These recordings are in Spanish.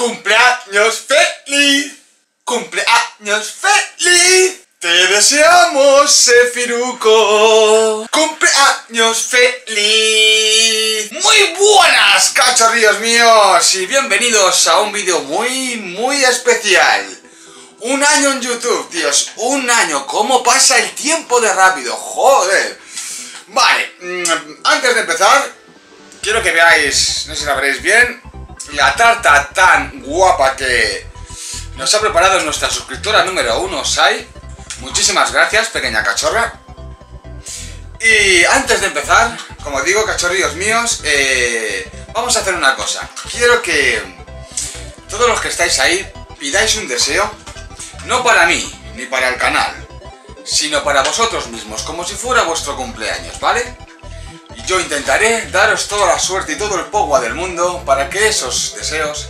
¡Cumpleaños feliz! ¡Cumpleaños feliz! Te deseamos, Sefiruco. ¡Cumpleaños feliz! ¡Muy buenas, cachorrillos míos! Y bienvenidos a un vídeo muy especial. Un año en YouTube, tíos. Un año. ¿Cómo pasa el tiempo de rápido? ¡Joder! Vale, antes de empezar, quiero que veáis, no sé si la veréis bien, la tarta tan guapa que nos ha preparado nuestra suscriptora número 1, Sai. Muchísimas gracias, pequeña cachorra. Y antes de empezar, como digo, cachorrillos míos, vamos a hacer una cosa. Quiero que todos los que estáis ahí pidáis un deseo, no para mí, ni para el canal, sino para vosotros mismos, como si fuera vuestro cumpleaños, ¿vale? Y yo intentaré daros toda la suerte y todo el pogua del mundo para que esos deseos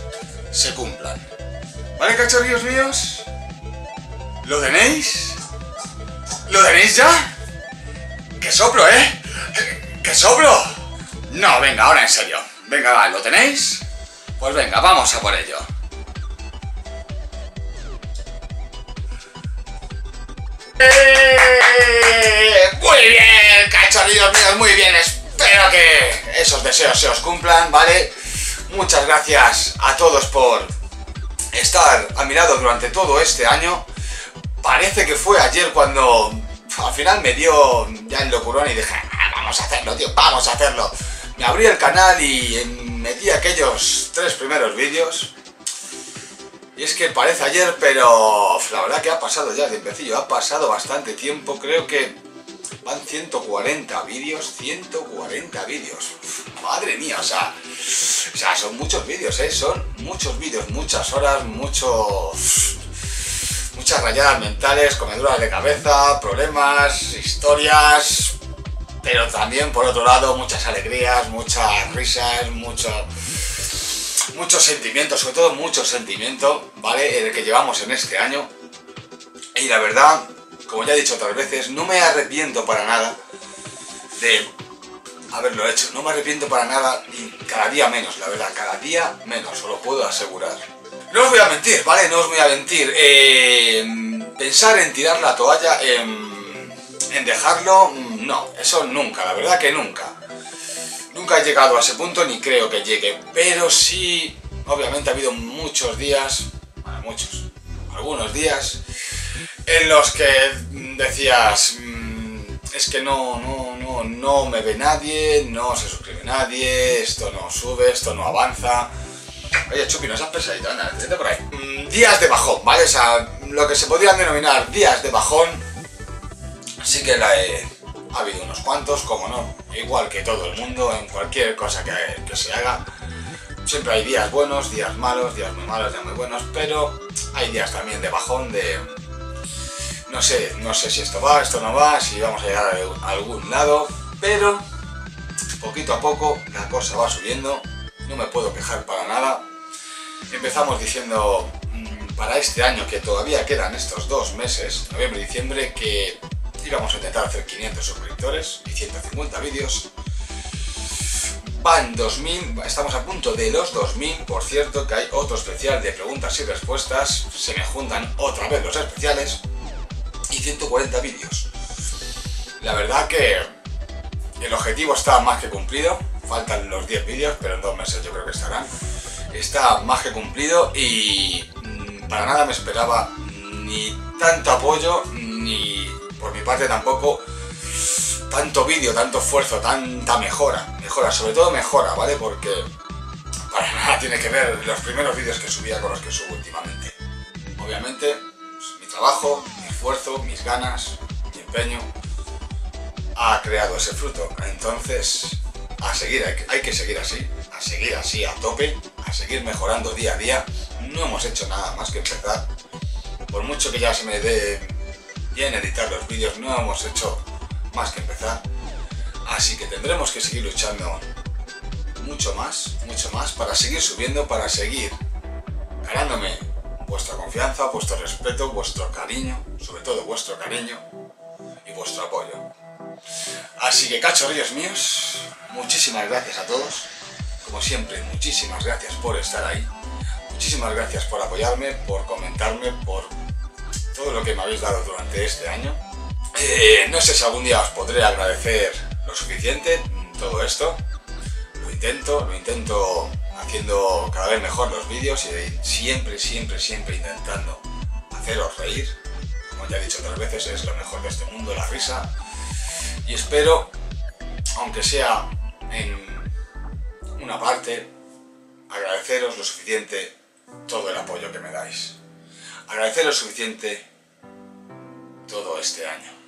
se cumplan. ¿Vale, cachorrillos míos? ¿Lo tenéis? ¿Lo tenéis ya? ¡Que soplo, eh! ¡Que soplo! No, venga, ahora en serio. Venga, va, ¿lo tenéis? Pues venga, vamos a por ello. Muy bien, cachorrillos míos, muy bien. Espero que esos deseos se os cumplan, ¿vale? Muchas gracias a todos por estar a mi lado durante todo este año. Parece que fue ayer cuando al final me dio ya el locurón y dije, vamos a hacerlo, tío, vamos a hacerlo. Me abrí el canal y metí aquellos 3 primeros vídeos. Y es que parece ayer, pero la verdad que ha pasado ya de empecillo, ha pasado bastante tiempo, creo que van 140 vídeos, 140 vídeos, madre mía, o sea, son muchos vídeos, son muchos vídeos, muchas horas, muchas rayadas mentales, comeduras de cabeza, problemas, historias, pero también por otro lado muchas alegrías, muchas risas, muchos sentimientos, sobre todo mucho sentimiento, ¿vale? El que llevamos en este año. Y la verdad, como ya he dicho otras veces, no me arrepiento para nada de haberlo hecho. No me arrepiento para nada y cada día menos, la verdad, cada día menos, os lo puedo asegurar. No os voy a mentir, ¿vale? No os voy a mentir. Pensar en tirar la toalla, en dejarlo, no, eso nunca, la verdad que nunca. Nunca he llegado a ese punto, ni creo que llegue, pero sí, obviamente ha habido muchos días, bueno, algunos días, en los que decías, es que no me ve nadie, no se suscribe nadie, esto no sube, esto no avanza. Oye, Chupi, no seas pesadito, anda, vete por ahí. Días de bajón, ¿vale? O sea, lo que se podrían denominar días de bajón, sí que la he... Ha habido unos cuantos, como no, igual que todo el mundo, en cualquier cosa que se haga. Siempre hay días buenos, días malos, días muy malos, días muy buenos, pero hay días también de bajón, de... No sé si esto va, esto no va, si vamos a llegar a algún lado, pero poquito a poco la cosa va subiendo, no me puedo quejar para nada. Empezamos diciendo para este año, que todavía quedan estos 2 meses, noviembre y diciembre, que... Y vamos a intentar hacer 500 suscriptores y 150 vídeos. Van 2000, estamos a punto de los 2000. Por cierto, que hay otro especial de preguntas y respuestas. Se me juntan otra vez los especiales. Y 140 vídeos. La verdad que el objetivo está más que cumplido. Faltan los 10 vídeos, pero en 2 meses yo creo que estarán. Está más que cumplido y para nada me esperaba ni tanto apoyo, ni... Por mi parte tampoco, tanto vídeo, tanto esfuerzo, tanta mejora, sobre todo mejora, ¿vale? Porque para nada tiene que ver los primeros vídeos que subía con los que subo últimamente. Obviamente, pues, mi trabajo, mi esfuerzo, mis ganas, mi empeño, ha creado ese fruto. Entonces, a seguir, hay que seguir así, a tope, a seguir mejorando día a día. No hemos hecho nada más que empezar, por mucho que ya se me dé... Y en editar los vídeos no hemos hecho más que empezar, así que tendremos que seguir luchando mucho más para seguir subiendo, para seguir ganándome vuestra confianza, vuestro respeto, vuestro cariño, sobre todo vuestro cariño y vuestro apoyo. Así que, cachorrillos míos, muchísimas gracias a todos, como siempre, muchísimas gracias por estar ahí. Muchísimas gracias por apoyarme, por comentarme, por todo lo que me habéis dado durante este año. No sé si algún día os podré agradecer lo suficiente todo esto. Lo intento haciendo cada vez mejor los vídeos y siempre intentando haceros reír. Como ya he dicho otras veces, es lo mejor de este mundo, la risa. Y espero, aunque sea en una parte, agradeceros lo suficiente todo el apoyo que me dais. Agradeceros lo suficiente todo este año.